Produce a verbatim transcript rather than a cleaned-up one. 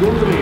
Good.